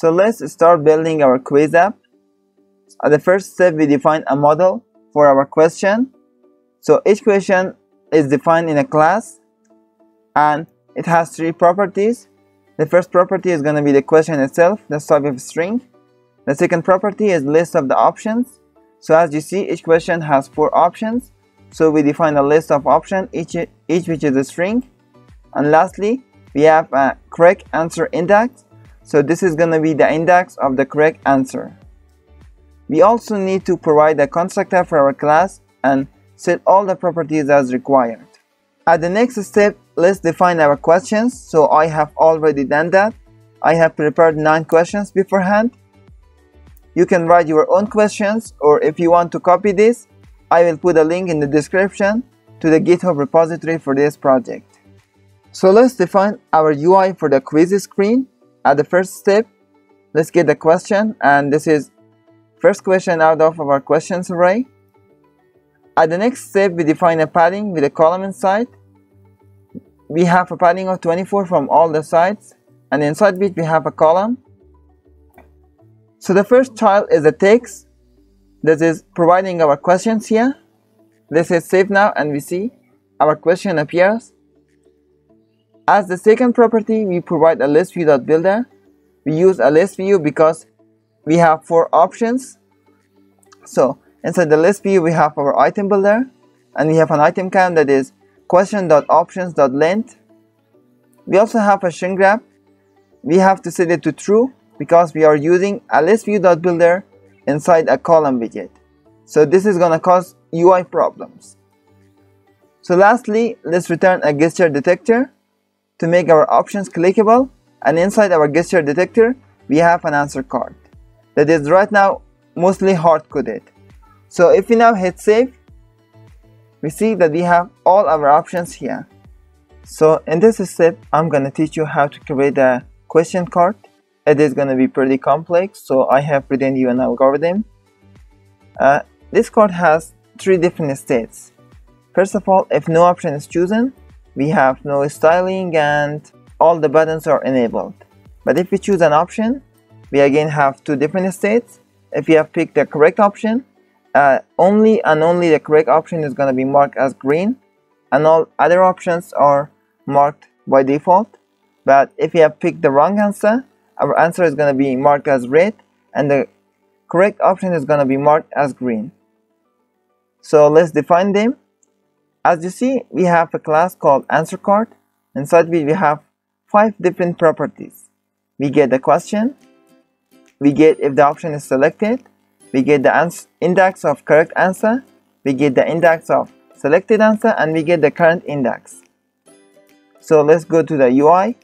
So let's start building our quiz app. At the first step, we define a model for our question. So each question is defined in a class and it has three properties. The first property is going to be the question itself, the type of string. The second property is list of the options. So as you see, each question has four options. So we define a list of options, each which is a string. And lastly, we have a correct answer index. So this is going to be the index of the correct answer. We also need to provide a constructor for our class and set all the properties as required. At the next step, let's define our questions. So I have already done that. I have prepared 9 questions beforehand. You can write your own questions, or if you want to copy this, I will put a link in the description to the GitHub repository for this project. So let's define our UI for the quiz screen. At the first step, let's get the question, and this is first question out of our questions array. At the next step, we define a padding with a column inside. We have a padding of 24 from all the sides, and inside which we have a column. So the first child is a text. This is providing our questions here. This is saved now, and we see our question appears. As the second property, we provide a ListView.builder. We use a list view because we have 4 options. So inside the list view, we have our item builder, and we have an item count that is question.options.length. We also have a string wrap. We have to set it to true because we are using a ListView.builder inside a column widget. So this is going to cause UI problems. So lastly, let's return a gesture detector to make our options clickable, and inside our gesture detector, we have an answer card that is right now mostly hard-coded. So if we now hit save, we see that we have all our options here. So in this step, I'm going to teach you how to create a question card. It is going to be pretty complex, so I have written you an algorithm. This card has 3 different states. First of all, if no option is chosen, we have no styling and all the buttons are enabled. But if we choose an option, we again have 2 different states. If you have picked the correct option, only the correct option is going to be marked as green, and all other options are marked by default. But if you have picked the wrong answer, our answer is going to be marked as red, and the correct option is going to be marked as green. So let's define them. As you see, we have a class called AnswerCard. Inside which we have 5 different properties. We get the question, we get if the option is selected, we get the index of correct answer, we get the index of selected answer, and we get the current index. So let's go to the UI.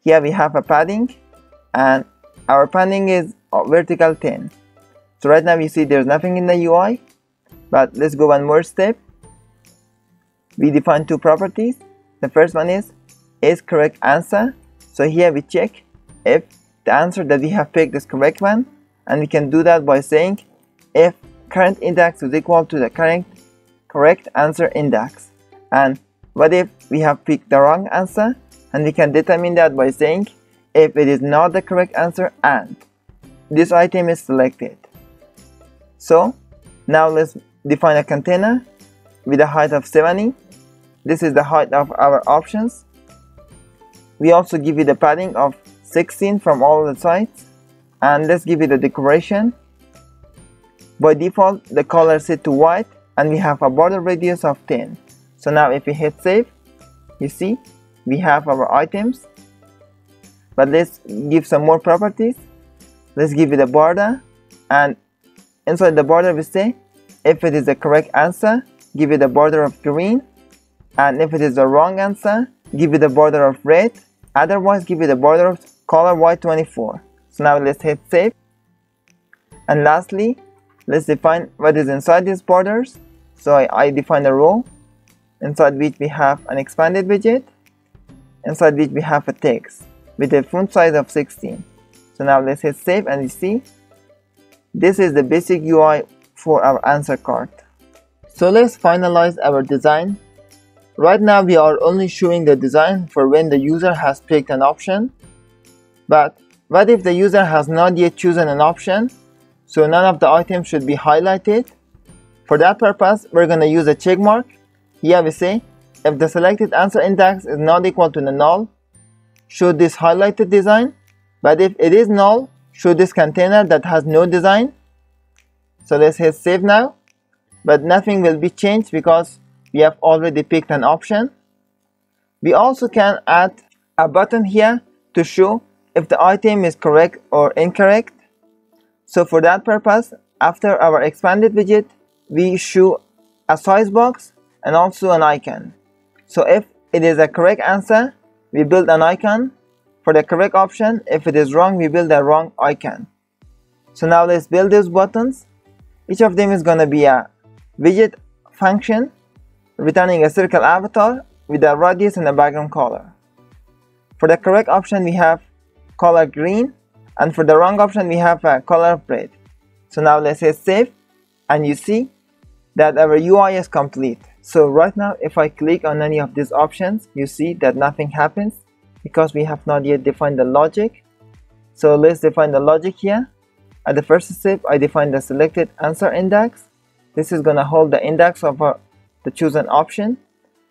Here we have a padding, and our padding is vertical 10. So right now you see there's nothing in the UI, but let's go one more step. We define 2 properties. The first one is correct answer. So here we check if the answer that we have picked is correct one. And we can do that by saying if current index is equal to the current correct answer index. And what if we have picked the wrong answer? And we can determine that by saying if it is not the correct answer and this item is selected. So now let's define a container with a height of 70. This is the height of our options. We also give it a padding of 16 from all the sides. And let's give it a decoration. By default, the color is set to white, and we have a border radius of 10. So now if we hit save, you see we have our items. But let's give some more properties. Let's give it a border, and inside the border we say if it is the correct answer, give it a border of green, and if it is the wrong answer, give it a border of red, otherwise give it a border of color white 24. So now let's hit save. And lastly, let's define what is inside these borders. So I define a row inside which we have an expanded widget, inside which we have a text with a font size of 16. So now let's hit save, and you see this is the basic UI for our answer card. So let's finalize our design. Right now we are only showing the design for when the user has picked an option, but What if the user has not yet chosen an option, so none of the items should be highlighted? For that purpose, we're going to use a check mark. Here we say, if the selected answer index is not equal to the null, show this highlighted design, but if it is null, show this container that has no design. So let's hit save now, but nothing will be changed because we have already picked an option. We also can add a button here to show if the item is correct or incorrect. So for that purpose, after our expanded widget, we show a size box and also an icon. So if it is a correct answer, we build an icon. For the correct option, if it is wrong, we build a wrong icon. So now let's build these buttons. Each of them is going to be a widget function returning a circle avatar with a radius and a background color. For the correct option, we have color green, and for the wrong option, we have a color red. So now let's hit save, and you see that our UI is complete. So right now, if I click on any of these options, you see that nothing happens because we have not yet defined the logic. So let's define the logic here. At the first step, I define the selected answer index. This is going to hold the index of the chosen option.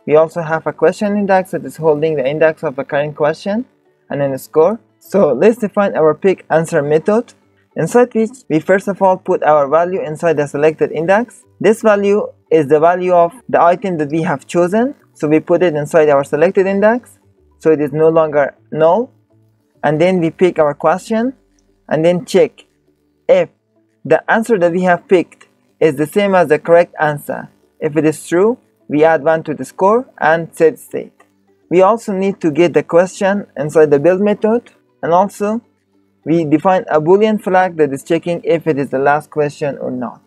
We also have a question index that is holding the index of the current question, and then a score. So let's define our pick answer method, inside which we first of all put our value inside the selected index. This value is the value of the item that we have chosen, so we put it inside our selected index, so it is no longer null. And then we pick our question, and then check if the answer that we have picked is the same as the correct answer. If it is true, we add 1 to the score and set state. We also need to get the question inside the build method, and also we define a boolean flag that is checking if it is the last question or not.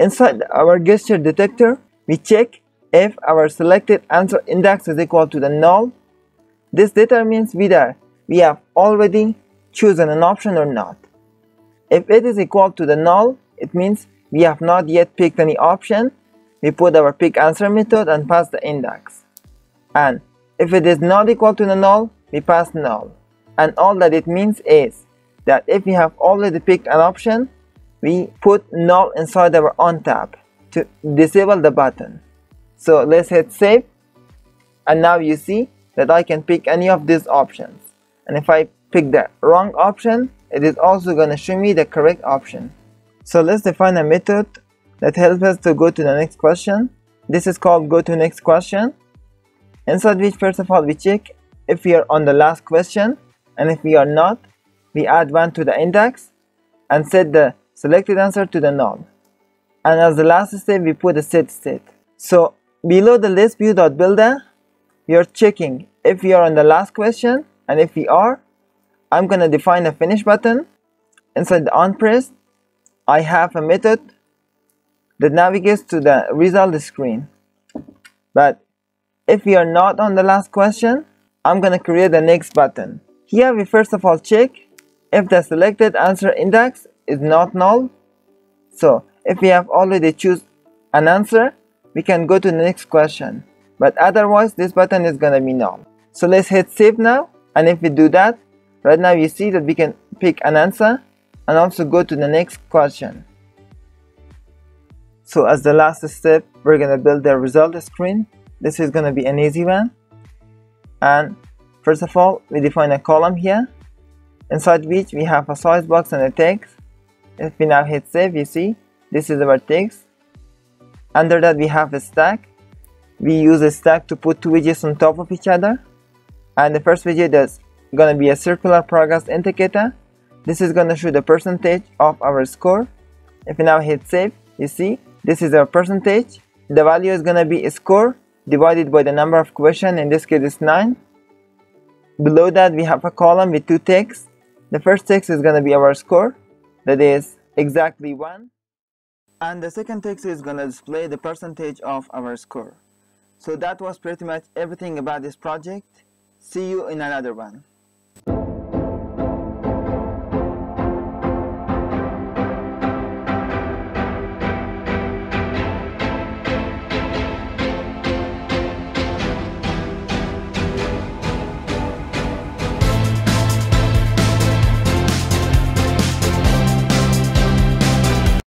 Inside our gesture detector, we check if our selected answer index is equal to the null. This determines whether we have already chosen an option or not. If it is equal to the null, it means we have not yet picked any option. We put our pick answer method and pass the index. And if it is not equal to the null, we pass null. And all that it means is that if we have already picked an option, we put null inside our on tab to disable the button. So let's hit save, and now you see that I can pick any of these options, and if I pick the wrong option, it is also going to show me the correct option. So let's define a method that helps us to go to the next question. This is called go to next question, inside which first of all we check if we are on the last question, and if we are not, we add 1 to the index and set the selected answer to the null. And as the last step, we put a set state. So below the ListView.builder, we are checking if we are on the last question, and if we are, I'm going to define a finish button. Inside the onPressed, I have a method that navigates to the result screen. But if we are not on the last question, I'm going to create the next button. Here we first of all check if the selected answer index is not null. So if we have already chosen an answer, we can go to the next question, but otherwise this button is going to be null. So let's hit save now, and if we do that, right now you see that we can pick an answer and also go to the next question. So as the last step, we're going to build the result screen. This is going to be an easy one, and first of all we define a column here, inside which we have a size box and a text. If we now hit save, you see this is our text. Under that we have a stack. We use a stack to put two widgets on top of each other, and the first widget is going to be a circular progress indicator. This is going to show the percentage of our score. If we now hit save, you see this is our percentage. The value is going to be a score divided by the number of questions, in this case it's 9. Below that we have a column with two texts. The first text is going to be our score, that is exactly 1, and the second text is going to display the percentage of our score. So that was pretty much everything about this project. See you in another one.